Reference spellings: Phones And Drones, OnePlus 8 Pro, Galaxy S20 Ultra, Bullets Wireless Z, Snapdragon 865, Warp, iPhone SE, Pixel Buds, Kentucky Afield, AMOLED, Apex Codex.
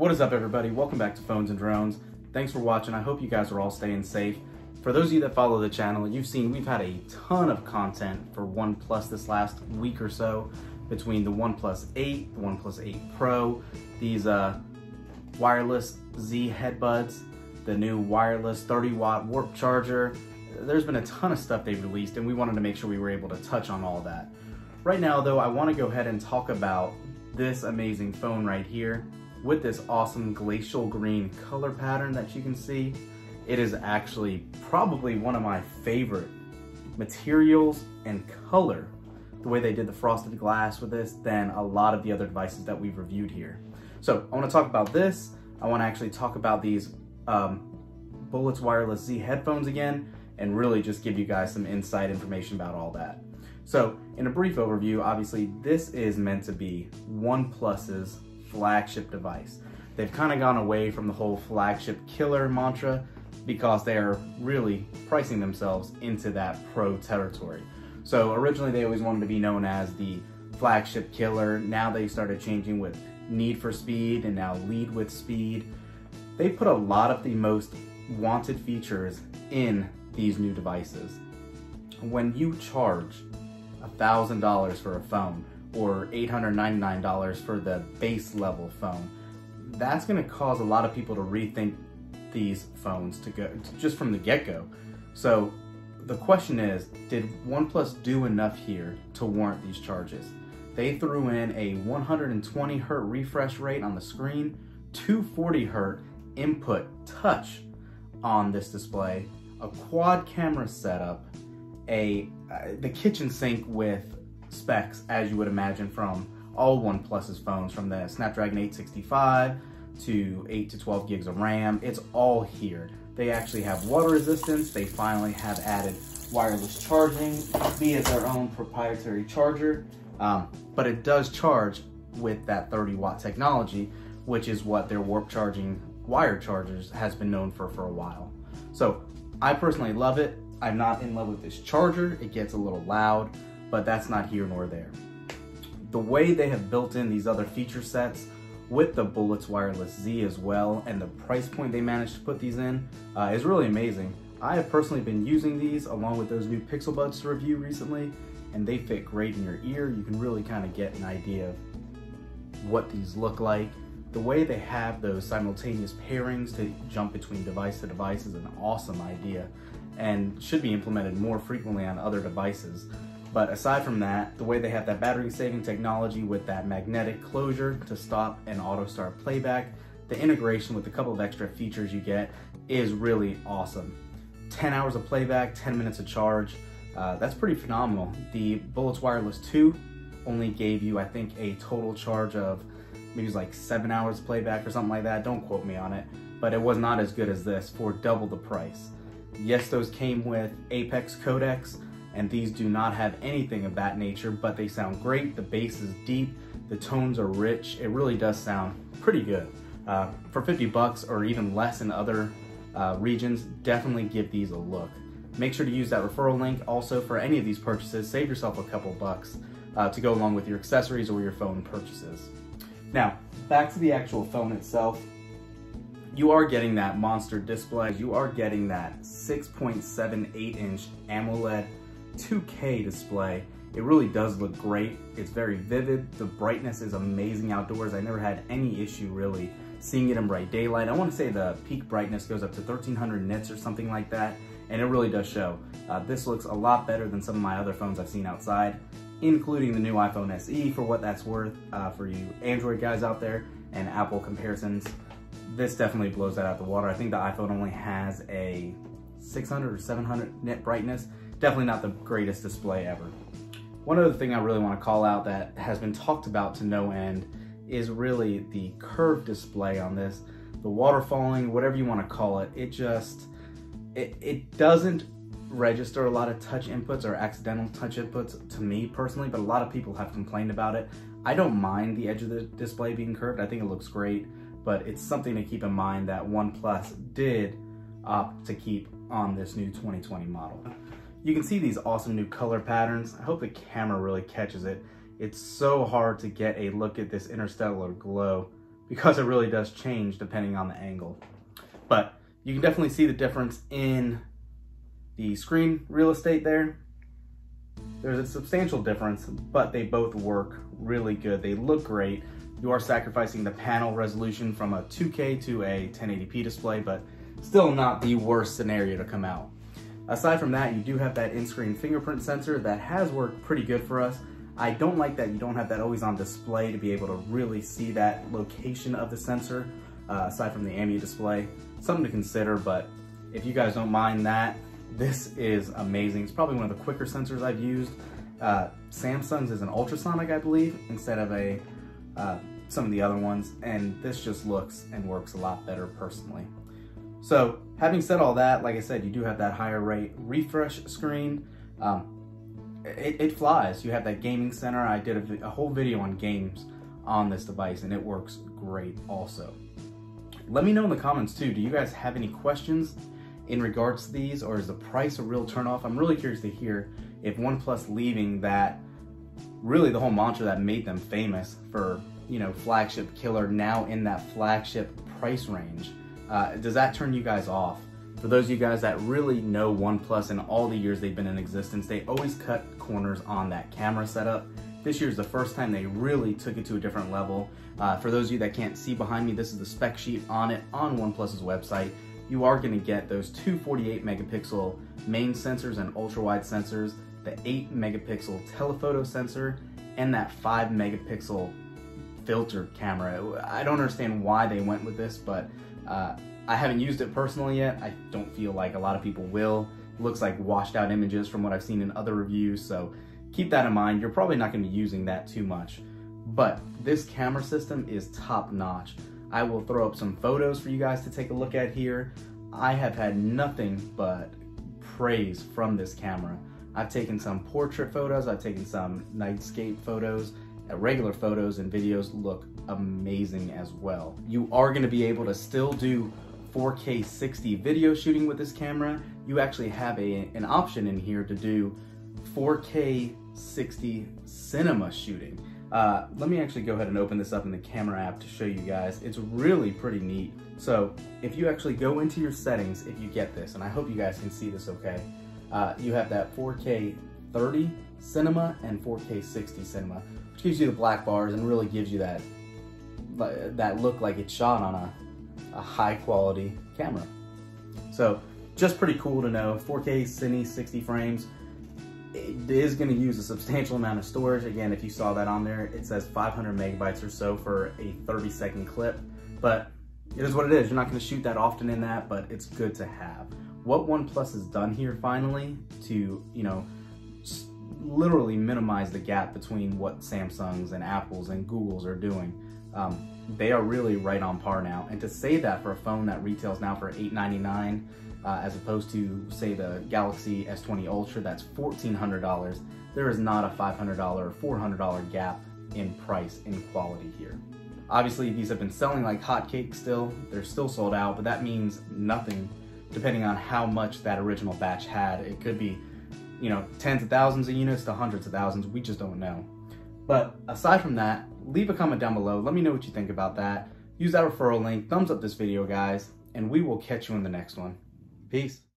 What is up, everybody? Welcome back to Phones and Drones. Thanks for watching. I hope you guys are all staying safe. For those of you that follow the channel, you've seen we've had a ton of content for OnePlus this last week or so, between the OnePlus 8, the OnePlus 8 Pro, these wireless Z headbuds, the new wireless 30-watt Warp charger. There's been a ton of stuff they've released, and we wanted to make sure we were able to touch on all that. Right now, though, I want to go ahead and talk about this amazing phone right here with this awesome glacial green color pattern that you can see. It is actually probably one of my favorite materials and color, the way they did the frosted glass with this, than a lot of the other devices that we've reviewed here. So I want to talk about this. I want to actually talk about these Bullets Wireless Z headphones again, and really just give you guys some inside information about all that. So in a brief overview, obviously this is meant to be OnePlus's flagship device. They've kind of gone away from the whole flagship killer mantra because they are really pricing themselves into that pro territory. So originally they always wanted to be known as the flagship killer. Now they started changing with Need for Speed and now Lead with Speed. They put a lot of the most wanted features in these new devices. When you charge $1,000 for a phone or $899 for the base level phone, that's going to cause a lot of people to rethink these phones just from the get-go. So the question is, did OnePlus do enough here to warrant these charges? They threw in a 120 hertz refresh rate on the screen, 240 hertz input touch on this display, a quad camera setup, the kitchen sink with specs as you would imagine from all OnePlus's phones, from the Snapdragon 865 to 8 to 12 gigs of RAM. It's all here. They actually have water resistance. They finally have added wireless charging via their own proprietary charger, but it does charge with that 30-watt technology, which is what their Warp charging wire chargers has been known for a while. So I personally love it. I'm not in love with this charger. It gets a little loud, but that's not here nor there. The way they have built in these other feature sets with the Bullets Wireless Z as well, and the price point they managed to put these in is really amazing. I have personally been using these along with those new Pixel Buds to review recently, and they fit great in your ear. You can really kind of get an idea of what these look like. The way they have those simultaneous pairings to jump between device to device is an awesome idea and should be implemented more frequently on other devices. But aside from that, the way they have that battery saving technology with that magnetic closure to stop and auto start playback, the integration with a couple of extra features you get is really awesome. 10 hours of playback, 10 minutes of charge, that's pretty phenomenal. The Bullets Wireless 2 only gave you, I think, a total charge of maybe it's like 7 hours of playback or something like that. Don't quote me on it, but it was not as good as this for double the price. Yes, those came with Apex Codex, and these do not have anything of that nature, but they sound great. The bass is deep, the tones are rich. It really does sound pretty good. For 50 bucks or even less in other regions, definitely give these a look. Make sure to use that referral link. Also, for any of these purchases, save yourself a couple bucks to go along with your accessories or your phone purchases. Now, back to the actual phone itself. You are getting that monster display. You are getting that 6.78 inch AMOLED 2K display. It really does look great. It's very vivid. The brightness is amazing outdoors. I never had any issue really seeing it in bright daylight. I want to say the peak brightness goes up to 1300 nits or something like that, and it really does show. This looks a lot better than some of my other phones I've seen outside, including the new iPhone SE, for what that's worth, for you Android guys out there, and Apple comparisons. This definitely blows that out the water. I think the iPhone only has a 600 or 700 nit brightness. Definitely not the greatest display ever. One other thing I really want to call out that has been talked about to no end is really the curved display on this, the waterfalling, whatever you want to call it. It doesn't register a lot of touch inputs or accidental touch inputs to me personally, but a lot of people have complained about it. I don't mind the edge of the display being curved. I think it looks great, but it's something to keep in mind that OnePlus did opt to keep on this new 2020 model. You can see these awesome new color patterns. I hope the camera really catches it. It's so hard to get a look at this interstellar glow because it really does change depending on the angle. But you can definitely see the difference in the screen real estate there. There's a substantial difference, but they both work really good. They look great. You are sacrificing the panel resolution from a 2K to a 1080p display, but still not the worst scenario to come out. Aside from that, you do have that in-screen fingerprint sensor that has worked pretty good for us. I don't like that you don't have that always on display to be able to really see that location of the sensor, aside from the AMOLED display. Something to consider, but if you guys don't mind that, this is amazing. It's probably one of the quicker sensors I've used. Samsung's is an ultrasonic, I believe, instead of a some of the other ones, and this just looks and works a lot better personally. So having said all that, like I said, you do have that higher rate refresh screen. It flies. You have that gaming center. I did a whole video on games on this device, and it works great also. Let me know in the comments too, do you guys have any questions in regards to these, or is the price a real turnoff? I'm really curious to hear if OnePlus leaving that, really the whole mantra that made them famous for, you know, flagship killer, now in that flagship price range. Does that turn you guys off? For those of you guys that really know OnePlus and all the years they've been in existence, they always cut corners on that camera setup. This year's the first time they really took it to a different level. For those of you that can't see behind me, this is the spec sheet on it on OnePlus's website. You are going to get those two 48 megapixel main sensors and ultra wide sensors, the 8 megapixel telephoto sensor, and that 5 megapixel filter camera. I don't understand why they went with this, but I haven't used it personally yet. I don't feel like a lot of people will. It looks like washed out images from what I've seen in other reviews, so keep that in mind. You're probably not going to be using that too much, but this camera system is top notch. I will throw up some photos for you guys to take a look at here. I have had nothing but praise from this camera. I've taken some portrait photos, I've taken some nightscape photos, regular photos, and videos look amazing as well. You are going to be able to still do 4K 60 video shooting with this camera. You actually have an option in here to do 4K 60 cinema shooting. Let me actually go ahead and open this up in the camera app to show you guys. It's really pretty neat. So if you actually go into your settings, if you get this, and I hope you guys can see this okay, you have that 4K 30 cinema and 4K 60 cinema, which gives you the black bars and really gives you that look like it's shot on a high quality camera. So just pretty cool to know. 4K cine 60 frames. It is going to use a substantial amount of storage. Again, if you saw that on there, it says 500 megabytes or so for a 30-second clip, but it is what it is. You're not going to shoot that often in that, but it's good to have. What OnePlus has done here finally to, you know, literally minimize the gap between what Samsung's and Apple's and Google's are doing, they are really right on par now. And to say that for a phone that retails now for $899, as opposed to, say, the Galaxy S20 Ultra, that's $1,400. There is not a $500 or $400 gap in price and quality here. Obviously, these have been selling like hotcakes still. They're still sold out, but that means nothing depending on how much that original batch had. It could be, you know, tens of thousands of units to hundreds of thousands. We just don't know. But aside from that, leave a comment down below. Let me know what you think about that. Use that referral link. Thumbs up this video, guys, and we will catch you in the next one. Peace.